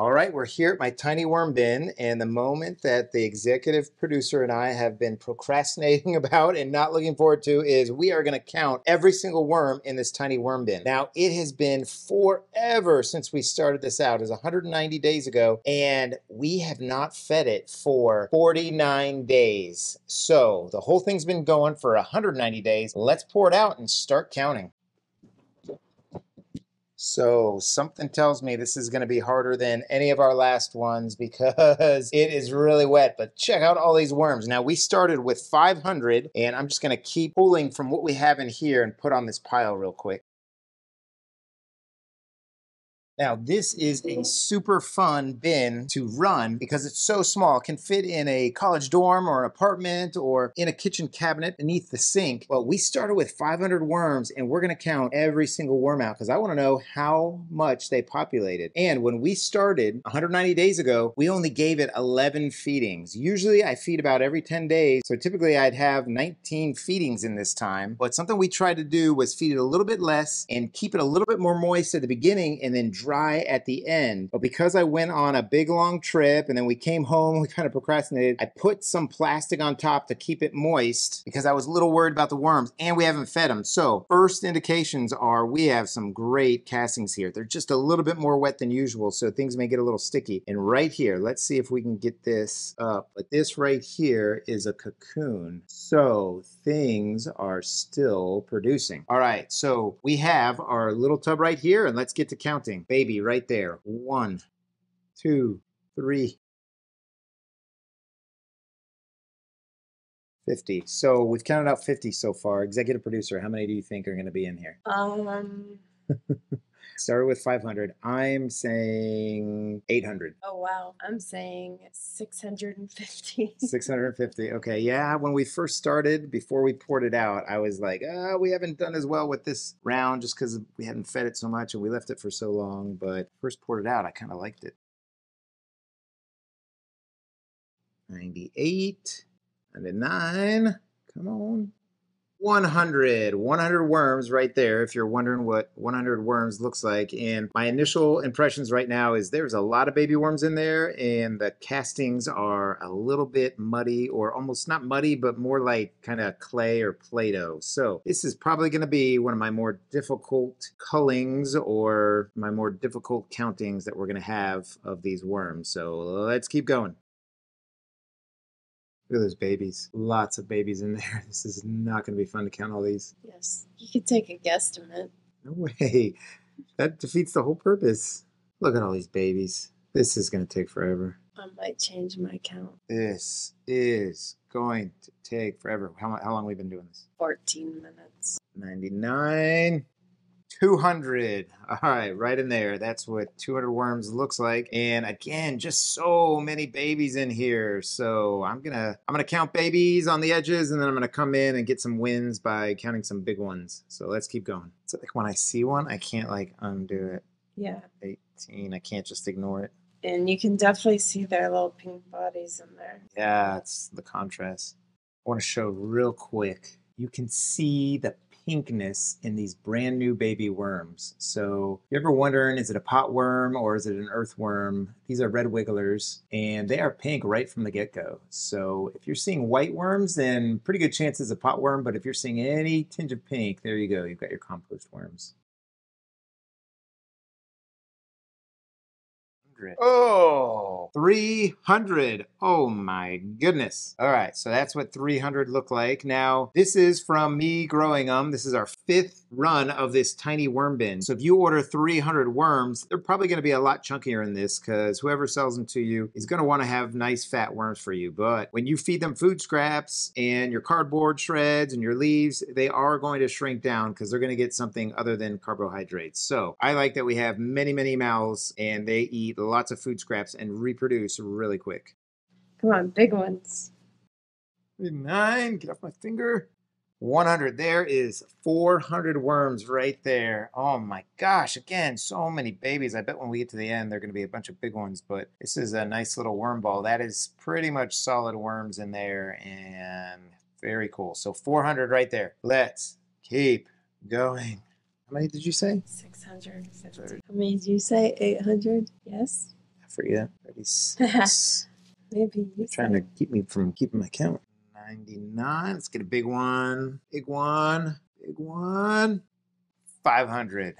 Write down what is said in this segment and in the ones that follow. All right, we're here at my tiny worm bin, and the moment that the executive producer and I have been procrastinating about and not looking forward to is we are going to count every single worm in this tiny worm bin. Now, it has been forever since we started this out. It was 190 days ago, and we have not fed it for 49 days. So the whole thing's been going for 190 days. Let's pour it out and start counting. So something tells me this is going to be harder than any of our last ones because it is really wet. But check out all these worms. Now, we started with 500, and I'm just going to keep pulling from what we have in here and put on this pile real quick. Now, this is a super fun bin to run because it's so small. It can fit in a college dorm or an apartment or in a kitchen cabinet beneath the sink. Well, we started with 500 worms, and we're going to count every single worm out because I want to know how much they populated. And when we started 190 days ago, we only gave it 11 feedings. Usually, I feed about every 10 days, so typically I'd have 19 feedings in this time. But something we tried to do was feed it a little bit less and keep it a little bit more moist at the beginning and then dry at the end. But because I went on a big long trip and then we came home, we kind of procrastinated, I put some plastic on top to keep it moist because I was a little worried about the worms, and we haven't fed them. So first indications are we have some great castings here. They're just a little bit more wet than usual, so things may get a little sticky. And right here, let's see if we can get this up. But this right here is a cocoon. So things are still producing. All right, so we have our little tub right here, and let's get to counting. Baby right there. 1, 2, 3, 50. So we've counted out 50 so far. Executive producer, how many do you think are going to be in here? Started with 500. I'm saying 800. Oh, wow. I'm saying 650. 650. Okay. Yeah. When we first started, before we poured it out, I was like, oh, we haven't done as well with this round just because we hadn't fed it so much and we left it for so long. But first poured it out, I kind of liked it. 98, 99. Come on. 100 worms right there, if you're wondering what 100 worms looks like. And my initial impressions right now is there's a lot of baby worms in there, and the castings are a little bit muddy, or almost not muddy, but more like kind of clay or Play-Doh. So this is probably going to be one of my more difficult cullings or my more difficult countings that we're going to have of these worms. So let's keep going. Look at those babies. Lots of babies in there. This is not going to be fun to count all these. Yes. You could take a guesstimate. No way. That defeats the whole purpose. Look at all these babies. This is going to take forever. I might change my count. This is going to take forever. How long have we been doing this? 14 minutes. 99. 200. All right, right in there. That's what 200 worms looks like. And again, just so many babies in here. So I'm gonna count babies on the edges, and then I'm gonna come in and get some wins by counting some big ones. So let's keep going. So like when I see one, I can't like undo it. Yeah. 18. I can't just ignore it. And you can definitely see their little pink bodies in there. Yeah, it's the contrast. I want to show real quick. You can see the pinkness in these brand new baby worms. So you ever wondering, is it a pot worm or is it an earthworm? These are red wigglers, and they are pink right from the get-go. So if you're seeing white worms, then pretty good chance it's a pot worm, but if you're seeing any tinge of pink, there you go, you've got your compost worms. Oh, 300. Oh my goodness. All right, so that's what 300 look like. Now, this is from me growing them. This is our 5th run of this tiny worm bin. So if you order 300 worms, they're probably going to be a lot chunkier in this because whoever sells them to you is going to want to have nice fat worms for you. But when you feed them food scraps and your cardboard shreds and your leaves, they are going to shrink down because they're going to get something other than carbohydrates. So I like that we have many, many mouths, and they eat lots of food scraps and reproduce really quick. Come on, big ones. 9, get off my finger. 100, there is 400 worms right there. Oh my gosh, again, so many babies. I bet when we get to the end, they're gonna be a bunch of big ones, but this is a nice little worm ball. That is pretty much solid worms in there, and very cool. So 400 right there. Let's keep going. How many did you say? 650. How many did you say? 800? Yes. for you. 36. Maybe. You're trying to keep me from keeping my count. 99. Let's get a big one. Big one. Big one. 500.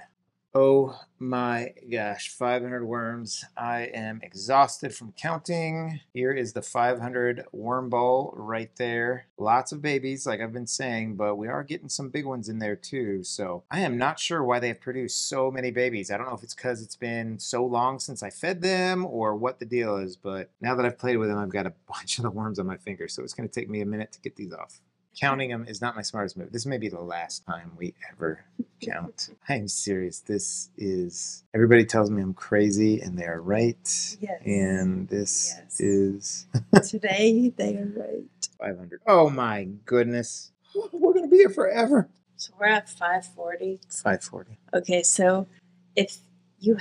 Oh my gosh, 500 worms. I am exhausted from counting. Here is the 500 worm bowl right there. Lots of babies, like I've been saying, but we are getting some big ones in there too. So I am not sure why they have produced so many babies. I don't know if it's because it's been so long since I fed them or what the deal is, but now that I've played with them, I've got a bunch of the worms on my finger, so it's going to take me a minute to get these off. Counting them is not my smartest move. This may be the last time we ever count. I am serious. This is, everybody tells me I'm crazy, and they are right. Yes. And this is. Today, they are right. 500. Oh, my goodness. We're going to be here forever. So we're at 540. 540. Okay, so if you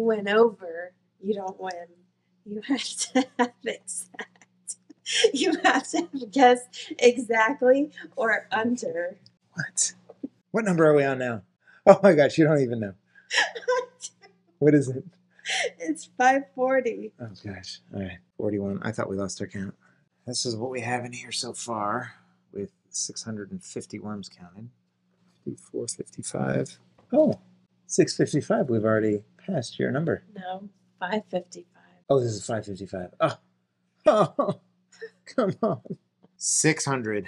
went over, you don't win. You have to have exact. You have to guess exactly or under. What? What number are we on now? Oh my gosh, you don't even know. What is it? It's 540. Oh gosh. All right. 41. I thought we lost our count. This is what we have in here so far with 650 worms counted. 54, 55. Oh, 655. We've already passed your number. No, 555. Oh, this is 555. Oh. Oh. Come on. 600.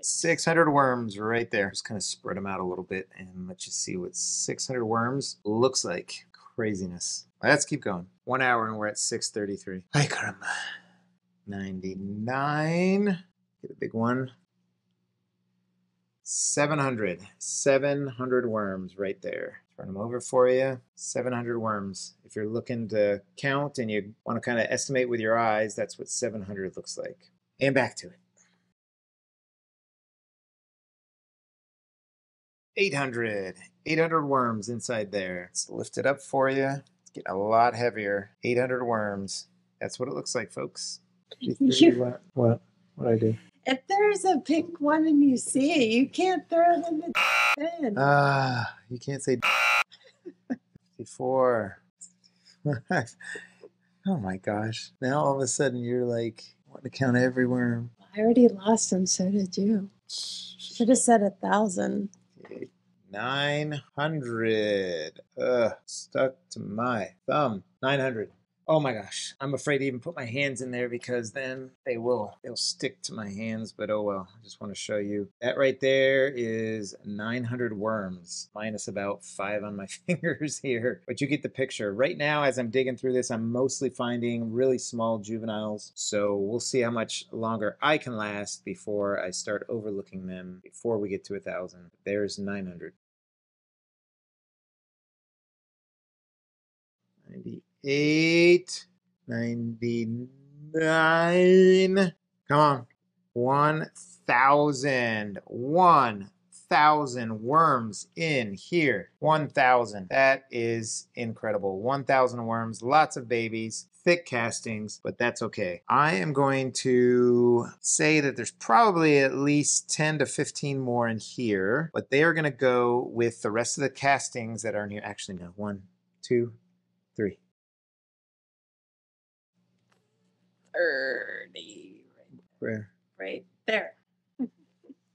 600 worms right there. Just kind of spread them out a little bit and let you see what 600 worms looks like. Craziness. Let's keep going. 1 hour and we're at 6:33. Ay, caramba. 99. Get a big one. 700. 700 worms right there. Turn them over for you. 700 worms. If you're looking to count and you want to kind of estimate with your eyes, that's what 700 looks like. And back to it. 800. 800 worms inside there. Let's lift it up for you. It's getting a lot heavier. 800 worms. That's what it looks like, folks. What? What I do? If there's a pink one and you see it, you can't throw them in. Ah, you can't say 54. Oh my gosh. Now all of a sudden you're like, want to count every worm. I already lost them, so did you. Should have said 1,000. 900. Stuck to my thumb. 900. Oh my gosh, I'm afraid to even put my hands in there because then they'll stick to my hands, but oh well, I just want to show you. That right there is 900 worms, minus about 5 on my fingers here, but you get the picture. Right now, as I'm digging through this, I'm mostly finding really small juveniles, so we'll see how much longer I can last before I start overlooking them before we get to 1,000. There's 900. 98, 99, come on, 1,000, 1,000 worms in here, 1,000. That is incredible, 1,000 worms, lots of babies, thick castings, but that's okay. I am going to say that there's probably at least 10 to 15 more in here, but they are going to go with the rest of the castings that are in here. Actually, no, 1, 2, 3. 30. Where? Right there.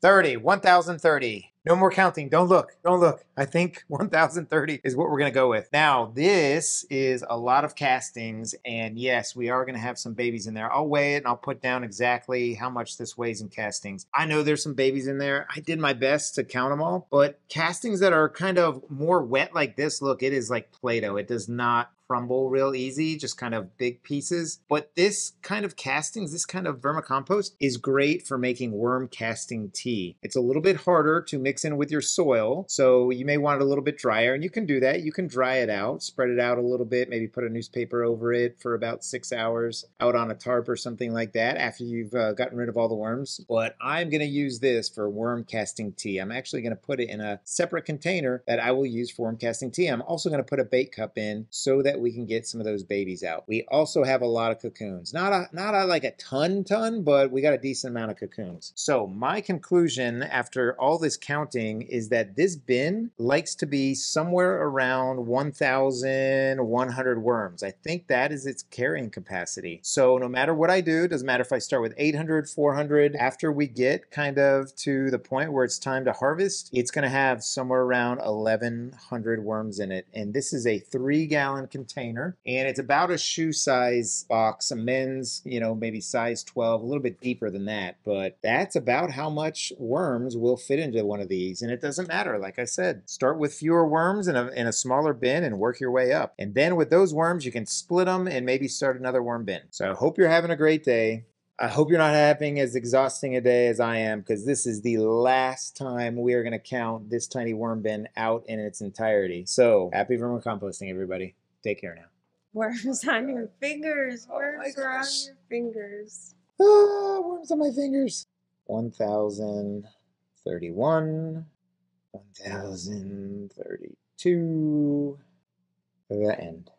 30. 1,030. No more counting. Don't look. Don't look. I think 1,030 is what we're going to go with. Now, this is a lot of castings, and yes, we are going to have some babies in there. I'll weigh it, and I'll put down exactly how much this weighs in castings. I know there's some babies in there. I did my best to count them all, but castings that are kind of more wet like this, look, it is like Play-Doh. It does not crumble real easy, just kind of big pieces. But this kind of castings, this kind of vermicompost is great for making worm casting tea. It's a little bit harder to mix in with your soil, so you may want it a little bit drier, and you can do that. You can dry it out, spread it out a little bit, maybe put a newspaper over it for about 6 hours out on a tarp or something like that after you've gotten rid of all the worms. But I'm going to use this for worm casting tea. I'm actually going to put it in a separate container that I will use for worm casting tea. I'm also going to put a bait cup in so that we can get some of those babies out. We also have a lot of cocoons. Not like a ton, but we got a decent amount of cocoons. So my conclusion after all this counting counting is that this bin likes to be somewhere around 1,100 worms. I think that is its carrying capacity. So no matter what I do, doesn't matter if I start with 800, 400, after we get kind of to the point where it's time to harvest, it's going to have somewhere around 1,100 worms in it. And this is a 3-gallon container, and it's about a shoe size box, a men's, you know, maybe size 12, a little bit deeper than that, but that's about how much worms will fit into one of these. And it doesn't matter, like I said, start with fewer worms in a smaller bin and work your way up. And then with those worms, you can split them and maybe start another worm bin. So I hope you're having a great day. I hope you're not having as exhausting a day as I am, because this is the last time we are going to count this tiny worm bin out in its entirety. So happy vermicomposting, everybody. Take care now. Worms on your fingers. Worms are on your fingers. Ah, worms on my fingers. 1,031. 1,032. The end.